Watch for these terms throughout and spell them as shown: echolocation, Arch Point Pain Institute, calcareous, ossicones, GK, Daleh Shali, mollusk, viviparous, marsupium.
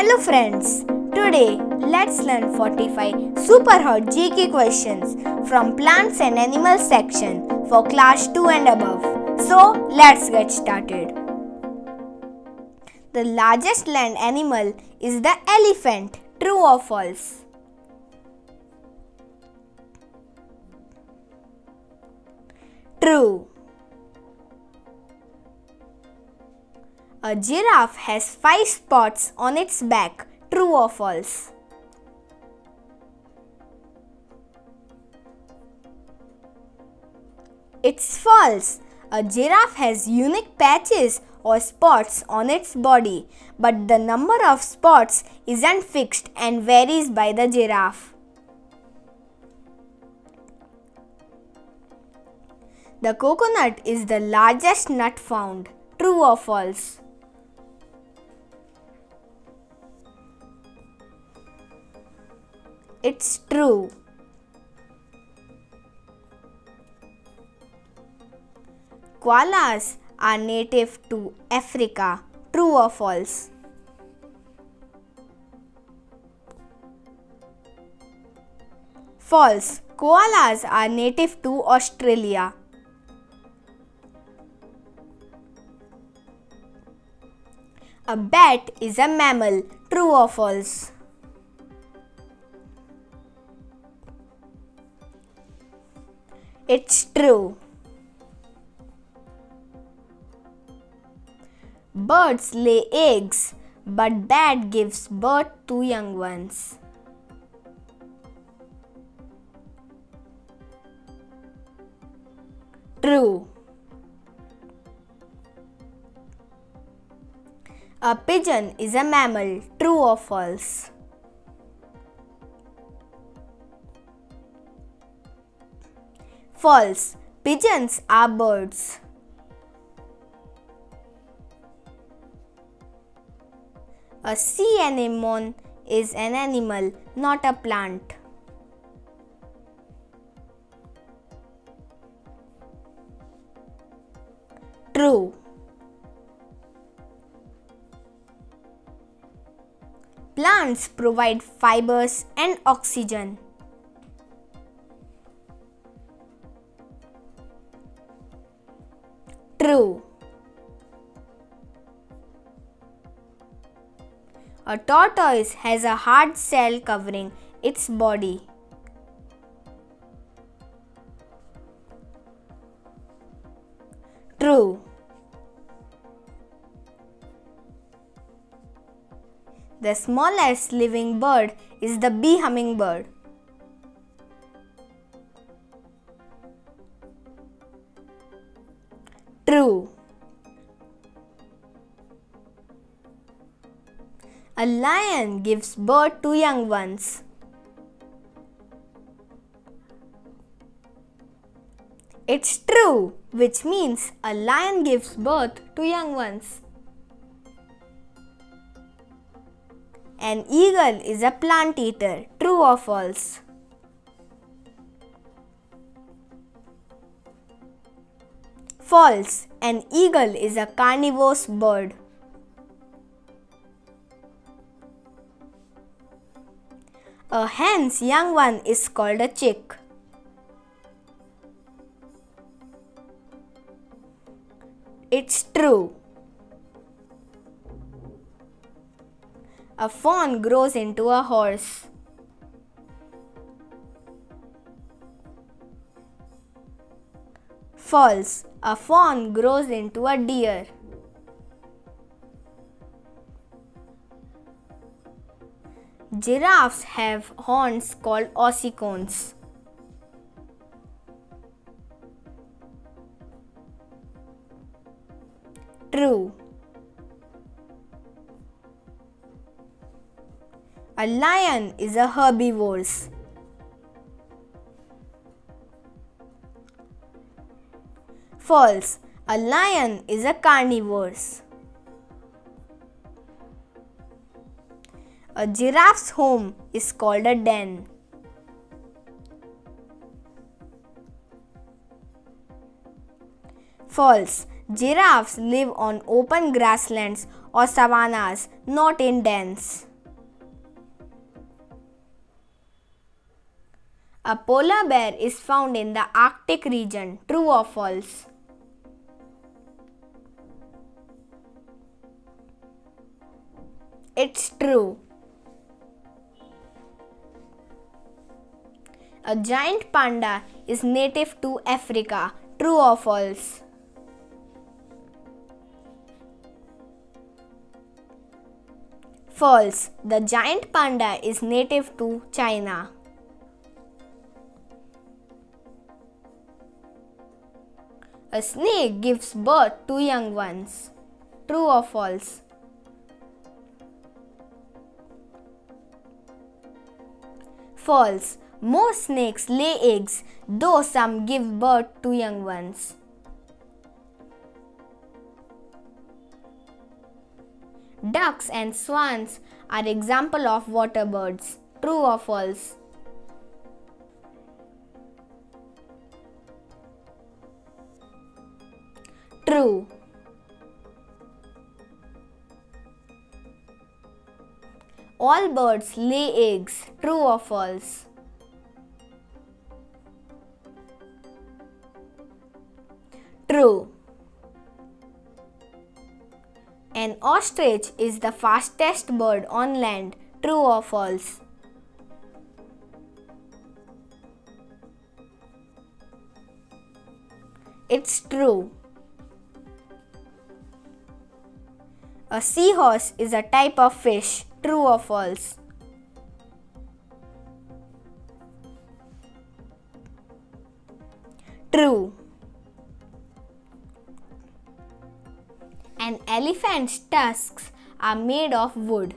Hello friends, today let's learn 45 super hot GK questions from plants and animals section for class 2 and above. So let's get started. The largest land animal is the elephant. True or false? True. A giraffe has 5 spots on its back. True or false? It's false. A giraffe has unique patches or spots on its body, but the number of spots isn't fixed and varies by the giraffe. The coconut is the largest nut found. True or false? It's true. Koalas are native to Africa. True or false? False. Koalas are native to Australia. A bat is a mammal. True or false? It's true. Birds lay eggs, but bat gives birth to young ones. True. A pigeon is a mammal. True or false? False. Pigeons are birds. A sea anemone is an animal, not a plant. True. Plants provide fibers and oxygen. True. A tortoise has a hard shell covering its body. True. The smallest living bird is the bee hummingbird. True. A lion gives birth to young ones. It's true, which means a lion gives birth to young ones. An eagle is a plant eater. True or false? False. An eagle is a carnivorous bird. A hen's young one is called a chick. It's true. A fawn grows into a horse. False. A fawn grows into a deer. Giraffes have horns called ossicones. True. A lion is a herbivore. False. A lion is a carnivore. A giraffe's home is called a den. False. Giraffes live on open grasslands or savannas, not in dens. A polar bear is found in the Arctic region. True or false? It's true. A giant panda is native to Africa. True or false? False. The giant panda is native to China. A snake gives birth to young ones. True or false? False. Most snakes lay eggs, though some give birth to young ones. Ducks and swans are examples of water birds. True or false? True. All birds lay eggs. True or false? True. An ostrich is the fastest bird on land. True or false? It's true. A seahorse is a type of fish. True or false? True. An elephant's tusks are made of wood.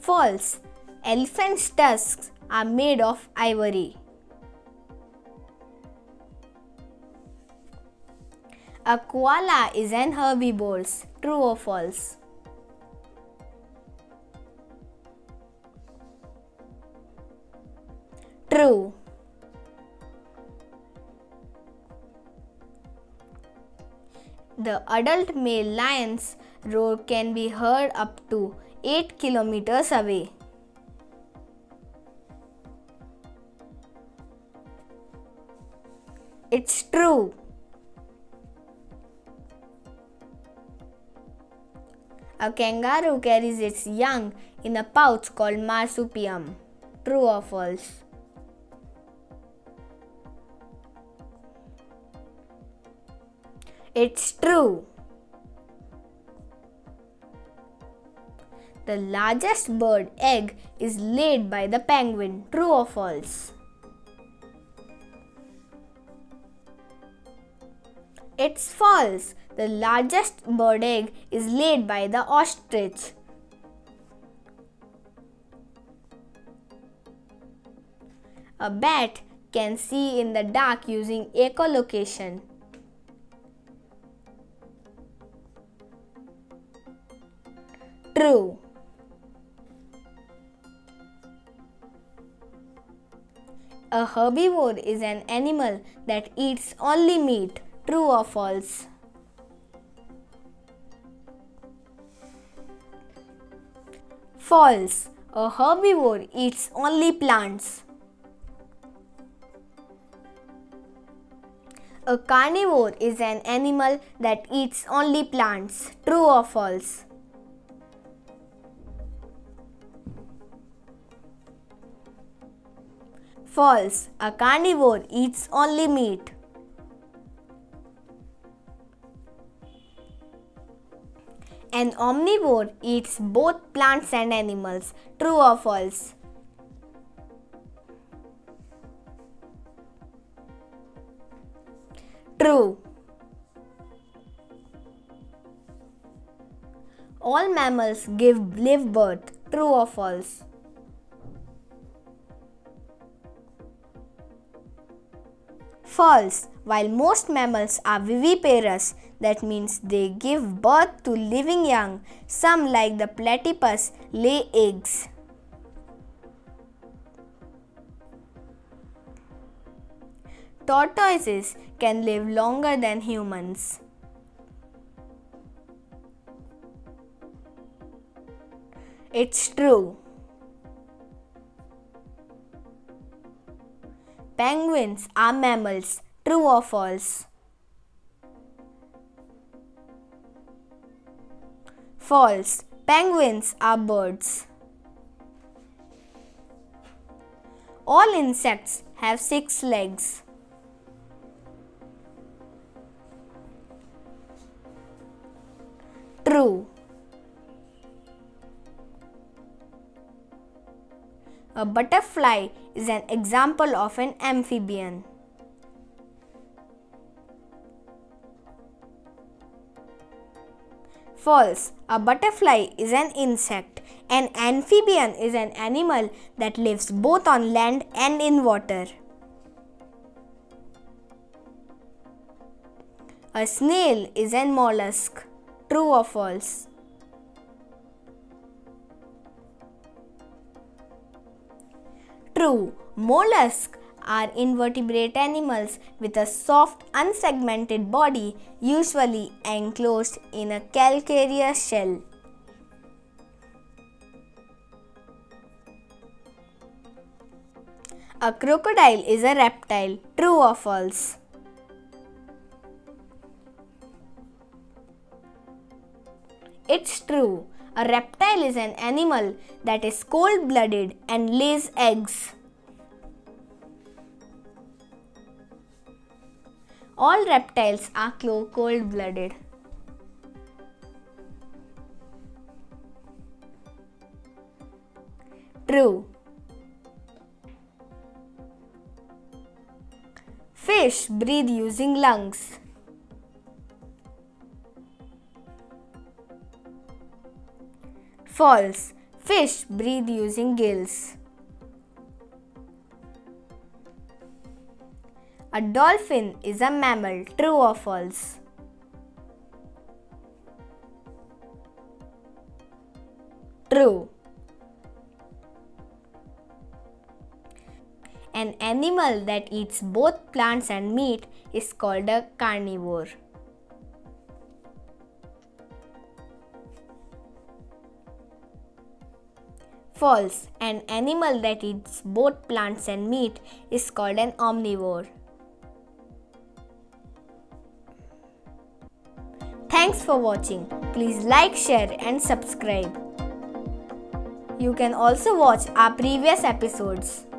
False. Elephant's tusks are made of ivory. A koala is an herbivore. True or false? True. The adult male lion's roar can be heard up to 8 kilometers away. It's true. A kangaroo carries its young in a pouch called marsupium. True or false? It's true. The largest bird egg is laid by the penguin. True or false? It's false. The largest bird egg is laid by the ostrich. A bat can see in the dark using echolocation. True. A herbivore is an animal that eats only meat. True or false? False. A herbivore eats only plants. A carnivore is an animal that eats only plants. True or false? False. A carnivore eats only meat. An omnivore eats both plants and animals. True or false? True. All mammals live birth. True or false? False. While most mammals are viviparous, that means they give birth to living young, some like the platypus lay eggs. Tortoises can live longer than humans. It's true. Penguins are mammals. True or false? False. Penguins are birds. All insects have 6 legs. True. A butterfly is an example of an amphibian. False. A butterfly is an insect. An amphibian is an animal that lives both on land and in water. A snail is an mollusk. True or false? True. Mollusks are invertebrate animals with a soft, unsegmented body, usually enclosed in a calcareous shell. A crocodile is a reptile. True or false? It's true. A reptile is an animal that is cold-blooded and lays eggs. All reptiles are cold-blooded. True. Fish breathe using lungs. False. Fish breathe using gills. A dolphin is a mammal. True or false? True. An animal that eats both plants and meat is called a carnivore. False. An animal that eats both plants and meat is called an omnivore. Thanks for watching. Please like, share and subscribe. You can also watch our previous episodes.